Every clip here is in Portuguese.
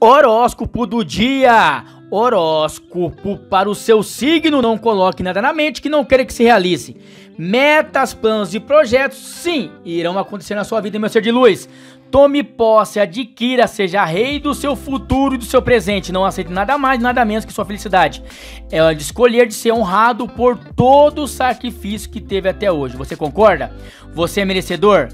Horóscopo do dia. Horóscopo para o seu signo. Não coloque nada na mente que não queira que se realize. Metas, planos e projetos, sim, irão acontecer na sua vida, meu ser de luz. Tome posse, adquira, seja rei do seu futuro e do seu presente. Não aceite nada mais, nada menos que sua felicidade. É hora de escolher de ser honrado por todo o sacrifício que teve até hoje. Você concorda? Você é merecedor?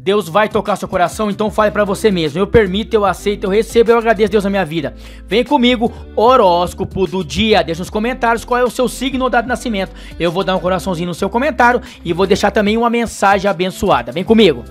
Deus vai tocar seu coração, então fale pra você mesmo. Eu permito, eu aceito, eu recebo, eu agradeço a Deus na minha vida. Vem comigo, horóscopo do dia. Deixa nos comentários qual é o seu signo ou data de nascimento. Eu vou dar um coraçãozinho no seu comentário e vou deixar também uma mensagem abençoada. Vem comigo.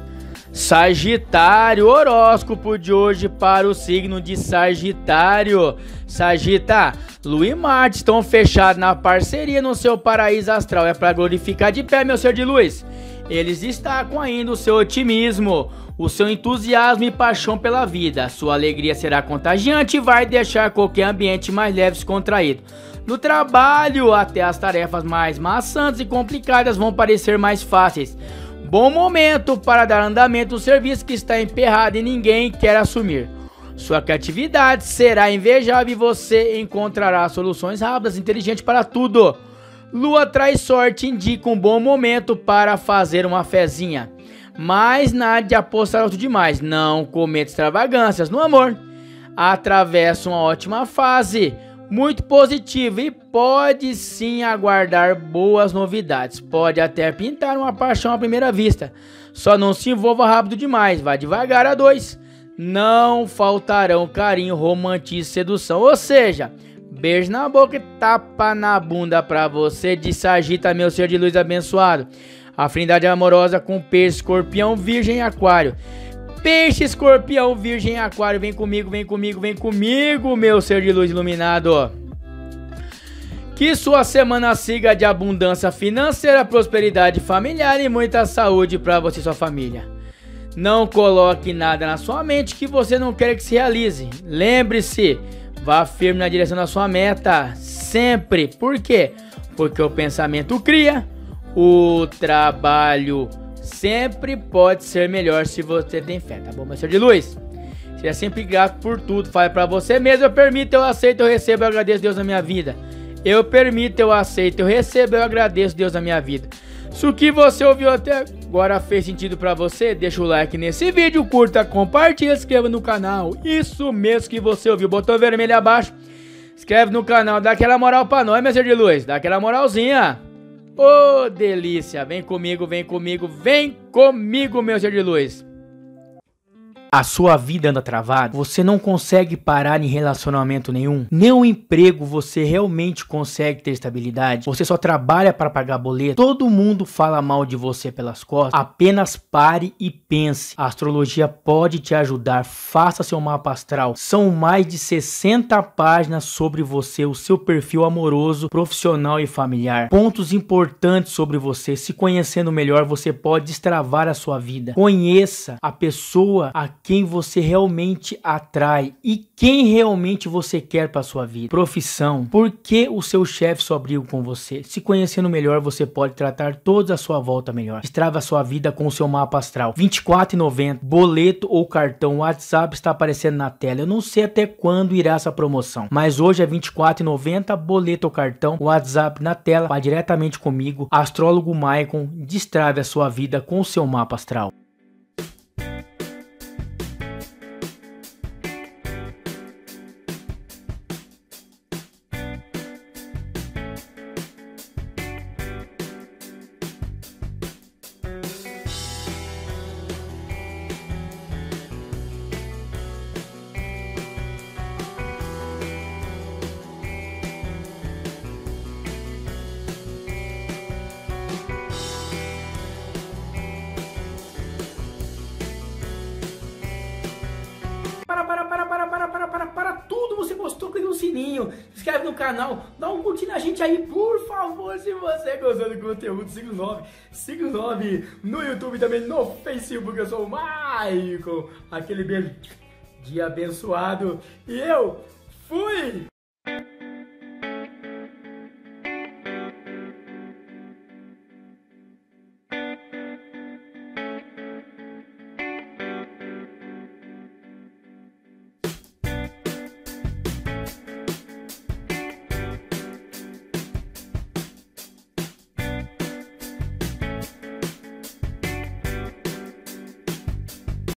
Sagitário, horóscopo de hoje para o signo de Sagitário. Sagitário, Lu e Martins estão fechados na parceria no seu paraíso astral. É pra glorificar de pé, meu ser de luz. Eles destacam ainda o seu otimismo, o seu entusiasmo e paixão pela vida. Sua alegria será contagiante e vai deixar qualquer ambiente mais leve e descontraído. No trabalho, até as tarefas mais maçantes e complicadas vão parecer mais fáceis. Bom momento para dar andamento ao serviço que está emperrado e ninguém quer assumir. Sua criatividade será invejável e você encontrará soluções rápidas e inteligentes para tudo. Lua traz sorte, indica um bom momento para fazer uma fezinha. Mas nada de apostar alto demais, não cometa extravagâncias no amor. Atravessa uma ótima fase, muito positiva e pode sim aguardar boas novidades. Pode até pintar uma paixão à primeira vista. Só não se envolva rápido demais, vá devagar a dois. Não faltarão carinho, romantismo e sedução, ou seja... Beijo na boca e tapa na bunda pra você de Sagita, meu ser de luz abençoado. Afinidade amorosa com Peixe, Escorpião, Virgem e Aquário. Peixe, Escorpião, Virgem e Aquário. Vem comigo, vem comigo, vem comigo, meu ser de luz iluminado. Que sua semana siga de abundância financeira, prosperidade familiar e muita saúde pra você e sua família. Não coloque nada na sua mente que você não quer que se realize. Lembre-se... Vá firme na direção da sua meta, sempre. Por quê? Porque o pensamento cria, o trabalho sempre pode ser melhor se você tem fé, tá bom, meu senhor de luz? Seja sempre grato por tudo, fale pra você mesmo, eu permito, eu aceito, eu recebo, eu agradeço a Deus na minha vida. Eu permito, eu aceito, eu recebo, eu agradeço a Deus na minha vida. Se o que você ouviu até agora fez sentido pra você, deixa o like nesse vídeo, curta, compartilha, inscreva no canal. Isso mesmo que você ouviu, botão vermelho abaixo, inscreve no canal, dá aquela moral pra nós, meu ser de luz, dá aquela moralzinha. Ô, delícia, vem comigo, vem comigo, vem comigo, meu ser de luz. A sua vida anda travada? Você não consegue parar em relacionamento nenhum? Nem um emprego você realmente consegue ter estabilidade? Você só trabalha para pagar boleto? Todo mundo fala mal de você pelas costas? Apenas pare e pense. A astrologia pode te ajudar. Faça seu mapa astral. São mais de 60 páginas sobre você, o seu perfil amoroso, profissional e familiar. Pontos importantes sobre você. Se conhecendo melhor, você pode destravar a sua vida. Conheça a pessoa a quem você realmente atrai e quem realmente você quer para sua vida. Profissão, por que o seu chefe só briga com você? Se conhecendo melhor, você pode tratar toda a sua volta melhor. Destrava a sua vida com o seu mapa astral. R$24,90, boleto ou cartão, WhatsApp está aparecendo na tela. Eu não sei até quando irá essa promoção, mas hoje é R$24,90, boleto ou cartão, WhatsApp na tela. Vá diretamente comigo, astrólogo Maicon, destrave a sua vida com o seu mapa astral. Para tudo, você gostou, clica no sininho, se inscreve no canal, dá um curtir na gente aí, por favor, se você gostou do conteúdo, siga o nome no YouTube também, no Facebook, eu sou o Maicon, aquele beijo de abençoado, e eu fui!